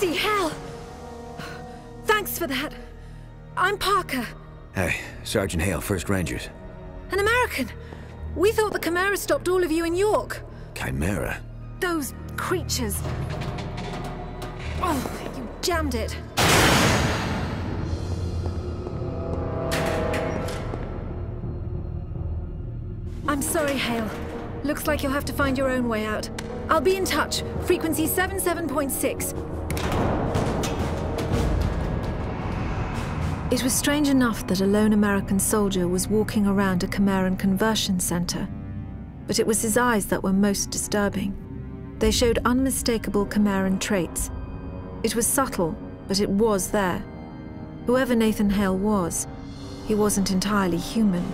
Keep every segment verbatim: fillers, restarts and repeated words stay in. Bloody hell! Thanks for that. I'm Parker. Hey, Sergeant Hale, First Rangers. An American? We thought the Chimera stopped all of you in York. Chimera? Those creatures. Oh, you jammed it. I'm sorry, Hale. Looks like you'll have to find your own way out. I'll be in touch. Frequency seventy-seven point six. It was strange enough that a lone American soldier was walking around a Chimeran conversion center. But it was his eyes that were most disturbing. They showed unmistakable Chimeran traits. It was subtle, but it was there. Whoever Nathan Hale was, he wasn't entirely human.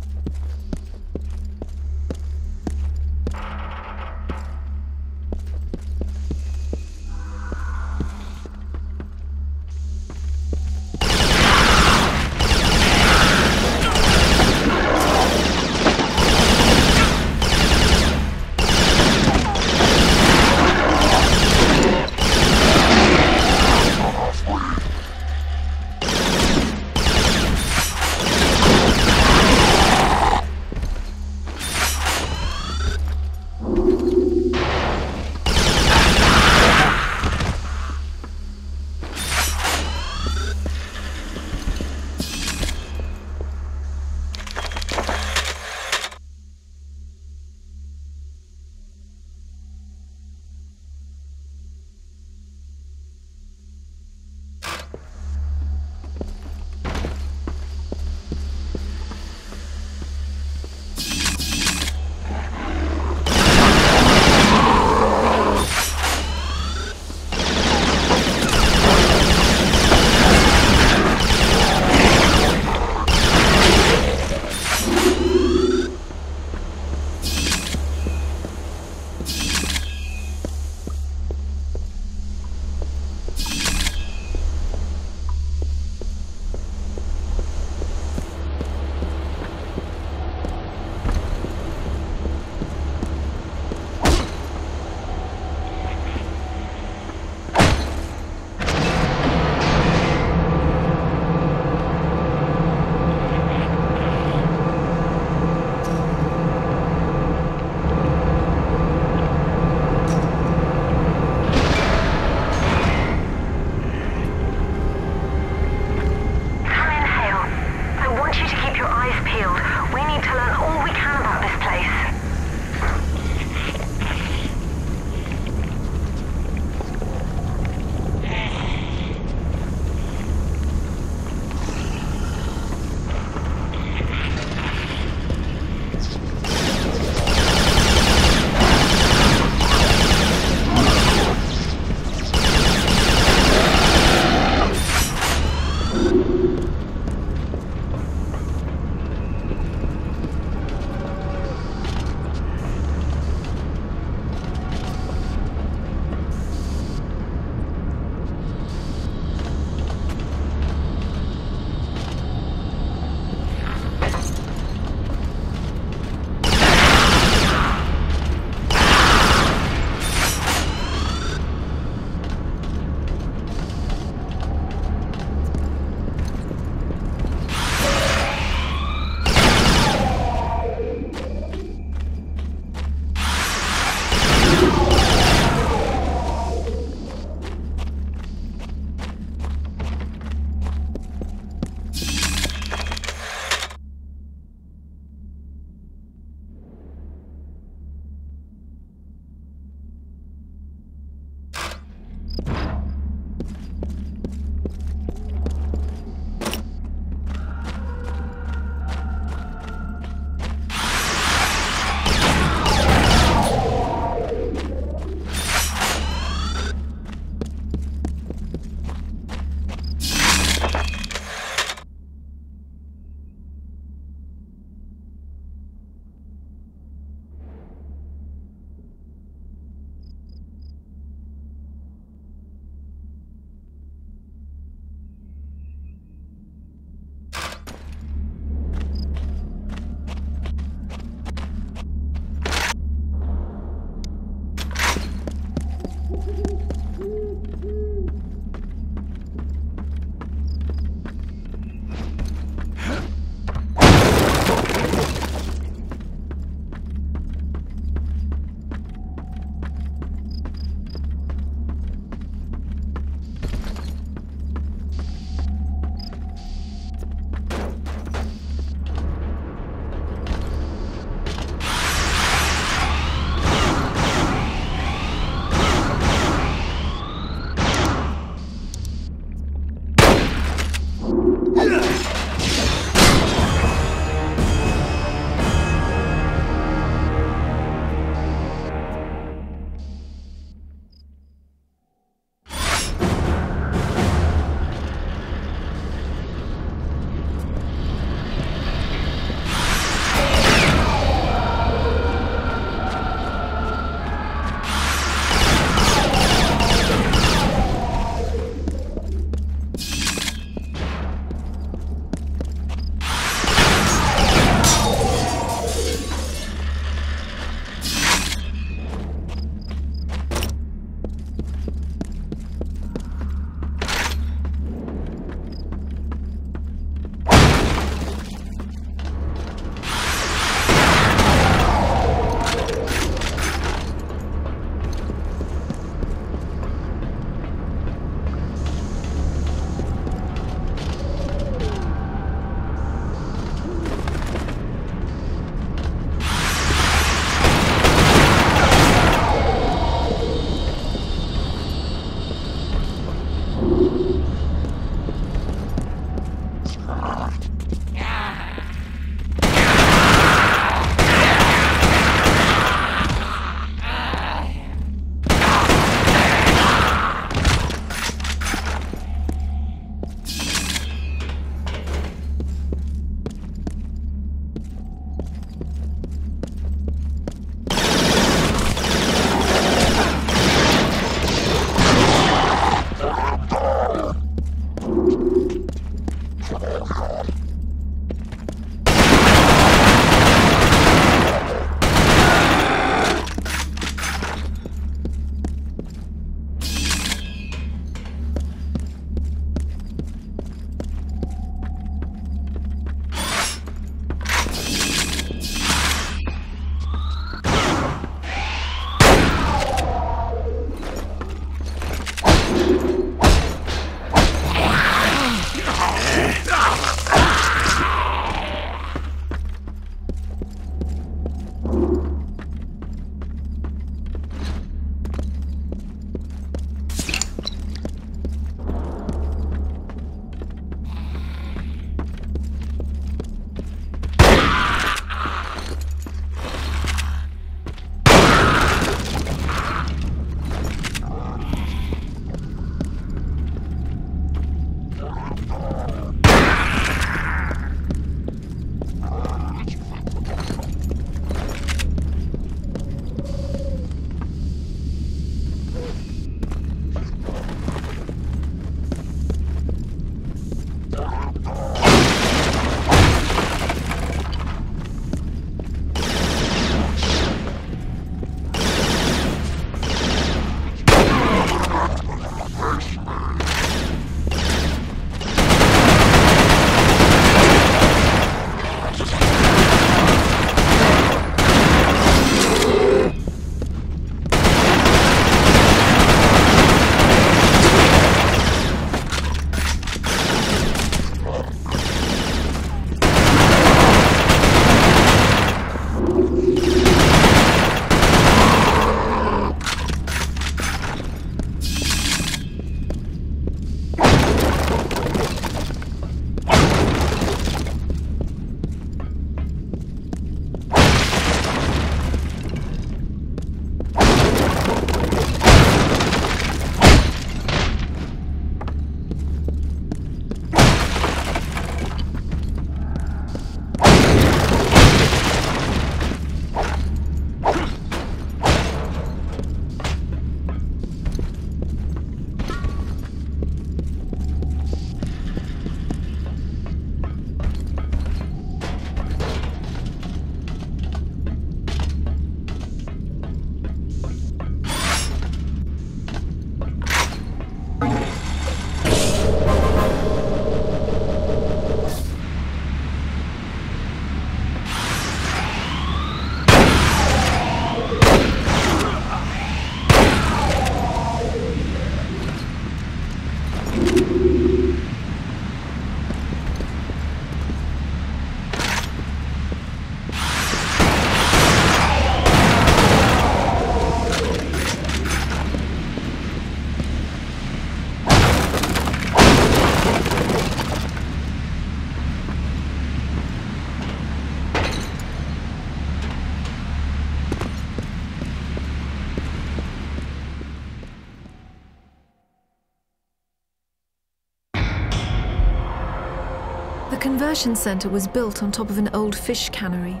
conversion centre was built on top of an old fish cannery.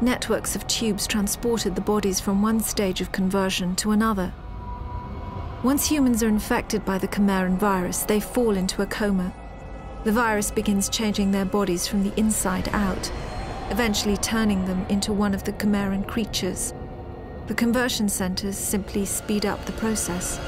Networks of tubes transported the bodies from one stage of conversion to another. Once humans are infected by the Chimeran virus, they fall into a coma. The virus begins changing their bodies from the inside out, eventually turning them into one of the Chimeran creatures. The conversion centres simply speed up the process.